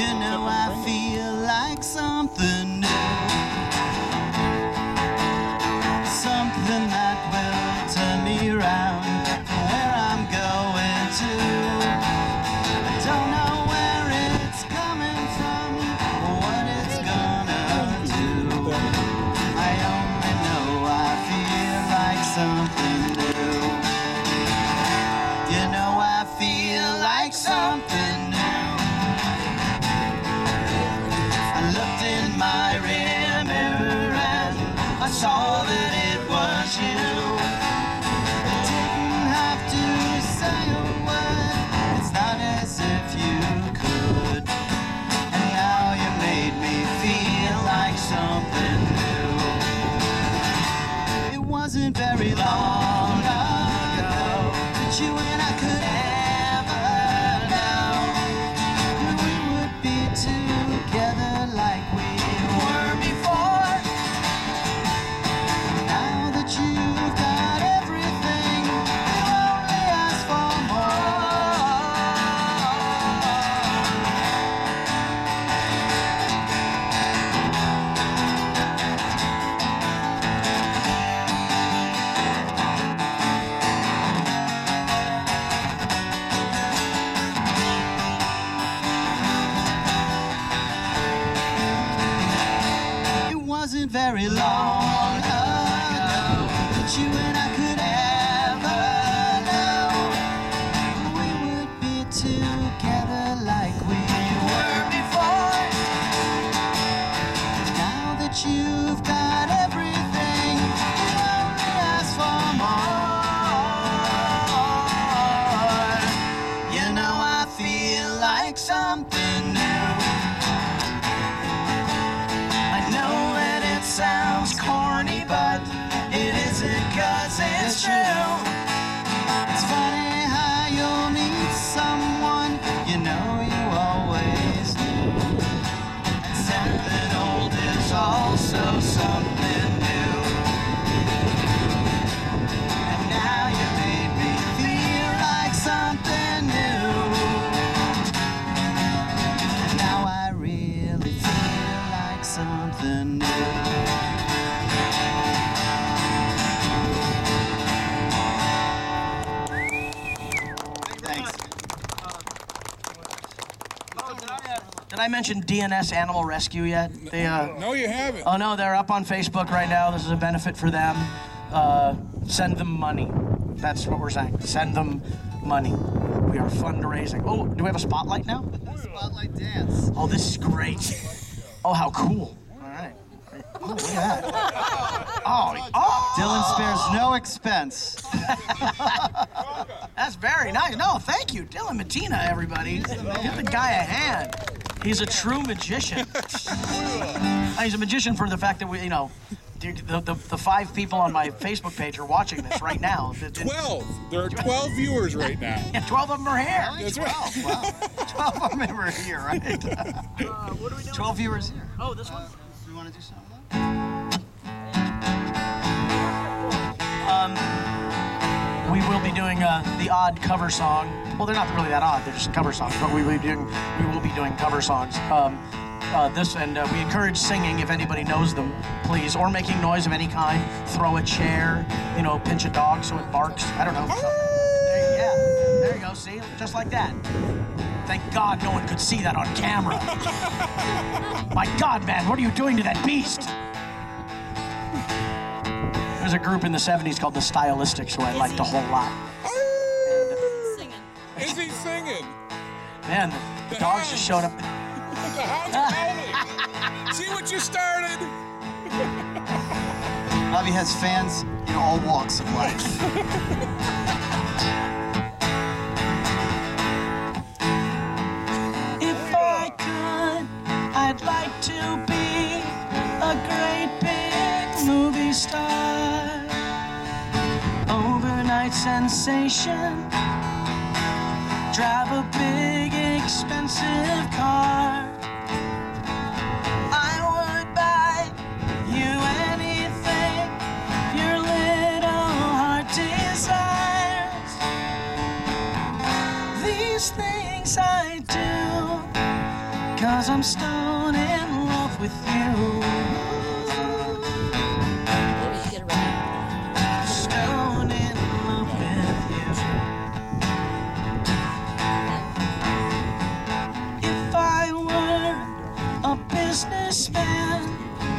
You know I feel like something new, something that will turn me around where I'm going to. I don't know where it's coming from or what it's gonna do. I only know I feel like something new. You know I feel like something new. My rear mirror and I saw that it was you. I didn't have to say a word, it's not as if you could. And now you made me feel like something new. It wasn't very long ago that you and I could ever know that we would be together like we very long ago that you and I could ever know we would be together like we were before. Now that you've got everything, you only ask for more. You know I feel like something new. I know sounds corny, but it isn't, 'cause it's true. It's funny how you'll need someone you know you always knew. And something old is also something new. And now you made me feel like something new. And now I really feel like something new. Did I mention DNS Animal Rescue yet? They, no, you haven't. Oh no, they're up on Facebook right now. This is a benefit for them. Send them money. That's what we're saying. Send them money. We are fundraising. Oh, do we have a spotlight now? Spotlight dance. Oh, this is great. Oh, how cool. All right. Oh, look at that. Oh, oh. Dylan spares no expense. That's very nice. No, thank you. Dylan Mattina, everybody. Give the guy a hand. He's a true magician. He's a magician for the fact that we, you know, the 5 people on my Facebook page are watching this right now. 12. There are 12 viewers right now. Yeah, 12 of them are here. That's 12. Right. Wow. 12 of them are here, right? What are we doing? 12 viewers here. Oh, this one? Do you want to do something? We will be doing the odd cover song. Well, they're not really that odd, they're just cover songs, but we will be doing cover songs. We encourage singing if anybody knows them, please, or making noise of any kind. Throw a chair, you know, pinch a dog so it barks. I don't know. There you go, see? Just like that. Thank God no one could see that on camera. My God, man, what are you doing to that beast? There's a group in the 70s called The Stylistics who I liked a whole lot. Is he singing? Man, the dogs hounds just showed up. The hounds are howling. See what you started? Robbie has fans in all walks of life. If I could, I'd like to be a great big movie star. Overnight sensation. Drive a big, expensive car. I would buy you anything your little heart desires. These things I do 'cause I'm stone in love with you. Stone in love with you. If I were a businessman,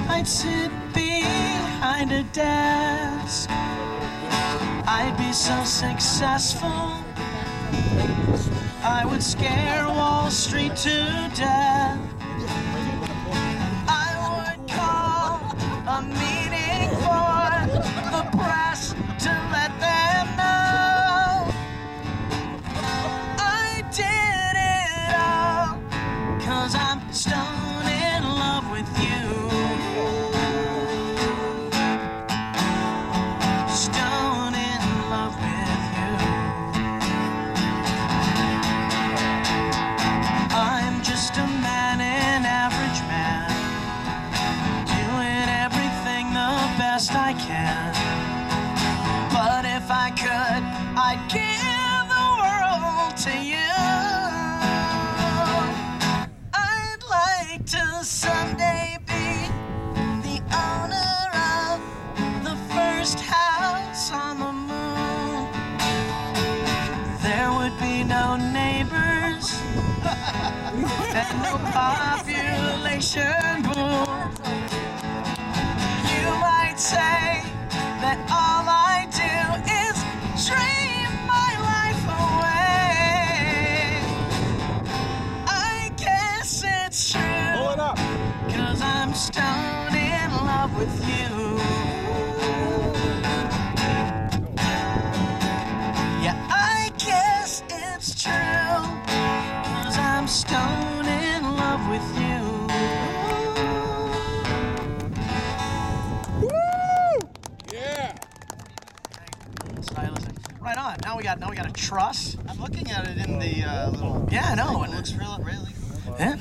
I'd sit behind a desk. I'd be so successful, I would scare Wall Street to death. I would call a meeting for the press to let them know I did it all, 'cause I'm stone in love with you. Stone in love with you. I can, but if I could, I'd give the world to you. I'd like to someday be the owner of the first house on the moon. There would be no neighbors and no population boom. Say that all I do is dream my life away. I guess it's true, 'cause I'm stone in love with you. Yeah, I guess it's true, 'cause I'm stone in love with you. Right on. Now we got a truss. I'm looking at it in the little. Yeah, I know. It looks really. Yeah.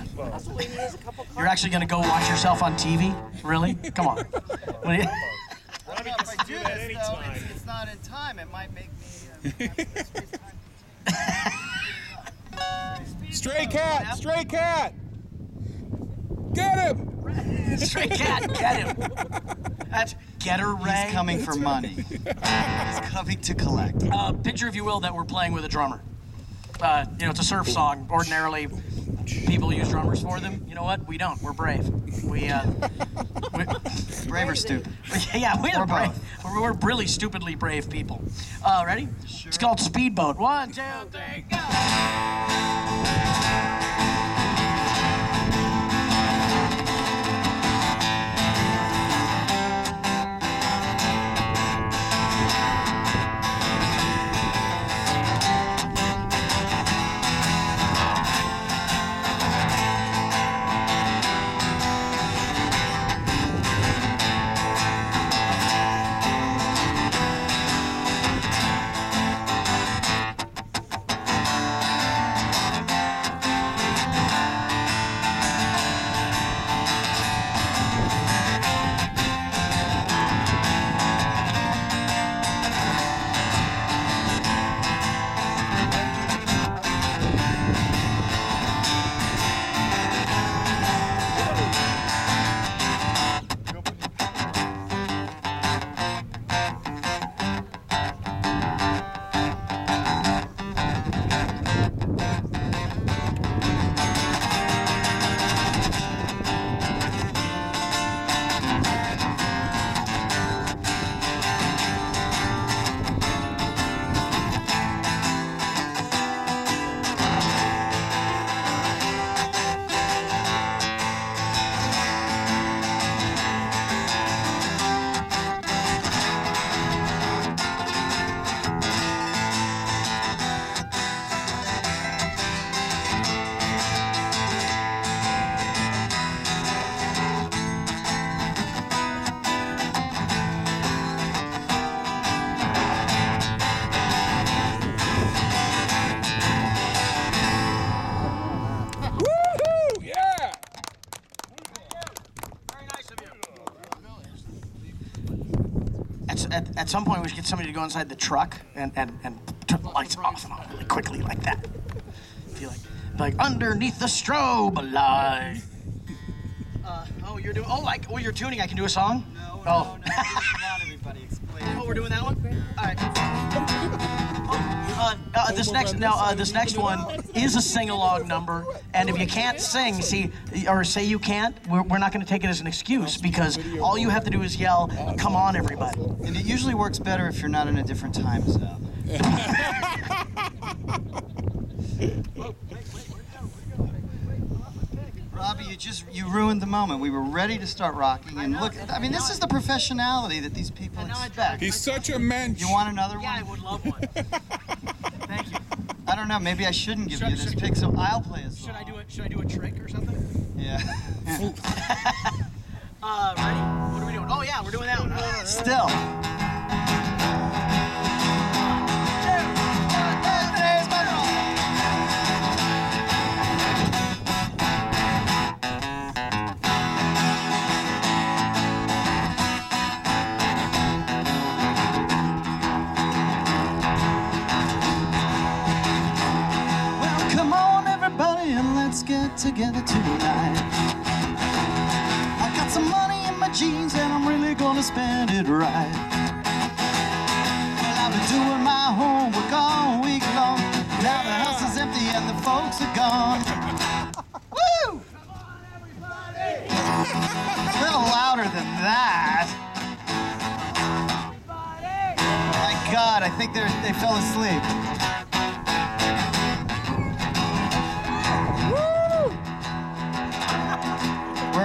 You're actually gonna go watch yourself on TV? Really? Come on. What do you? I don't know if I do this though. It's not in time. It might make me. Stray cat. Get him. Stray cat. Get him. Get her, Ray. He's coming for money. He's coming to collect. Picture, if you will, that we're playing with a drummer. It's a surf song. Ordinarily, people use drummers for them. You know what? We don't. We're brave. We're brave or stupid. Yeah, we're brave. We're really stupidly brave people. Ready? Sure. It's called Speedboat. 1, 2, 3, go! At some point, we should get somebody to go inside the truck and turn the lights off and on really quickly like that. If you like. like underneath the strobe light. You're tuning. I can do a song? No. Come on, everybody, explain. Oh, we're doing that one? All right. This next one is a sing-along number, and if you can't sing, say you can't, we're not going to take it as an excuse, because all you have to do is yell, "Come on, everybody." And it usually works better if you're not in a different time zone. Robbie, you ruined the moment. We were ready to start rocking, and look, I mean, this is the professionality that these people expect. He's such a mensch. You want another one? Yeah, I would love one. Thank you. I don't know, maybe I shouldn't give you this pick, so I'll play a song. Should I do a trick or something? Yeah. Ready? What are we doing? Oh, yeah, we're doing that one. Still. Together tonight, I got some money in my jeans and I'm really gonna spend it right. Well, I've been doing my homework all week long. Now the house is empty and the folks are gone. Woo! Come on, everybody! A little louder than that. Everybody! Oh my God, I think they fell asleep.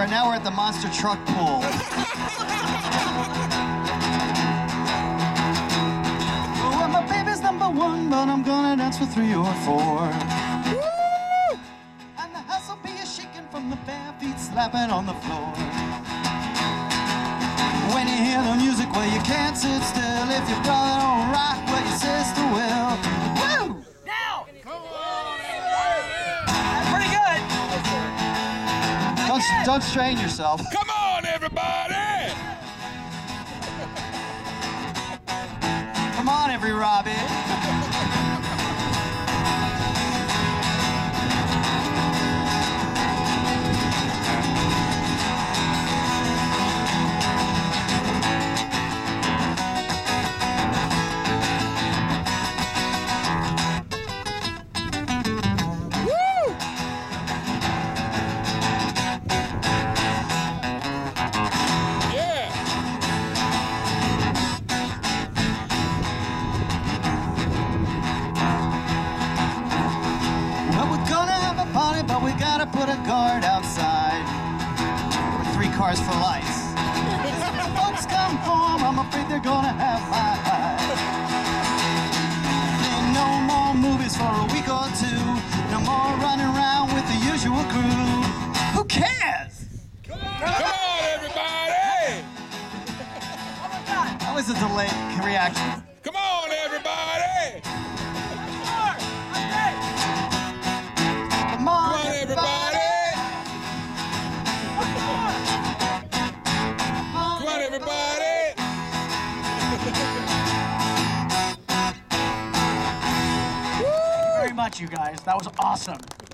Now we're at the monster truck pool. Well, my baby's number one, but I'm gonna dance for three or four. Woo! And the house will be a-shaking from the bare feet slapping on the floor. When you hear the music, well, you can't sit still. If your brother don't rock, well, your sister will. Don't strain yourself. Come on, everybody! Come on, every Robbie. Put a guard outside with 3 cars for lights. If folks come home, I'm afraid they're gonna have my eyes. Then no more movies for a week or two. No more running around with the usual crew. Who cares? Come on, everybody! Oh my God! That was a delayed reaction. Come on, everybody! Everybody. Thank you very much, you guys. That was awesome.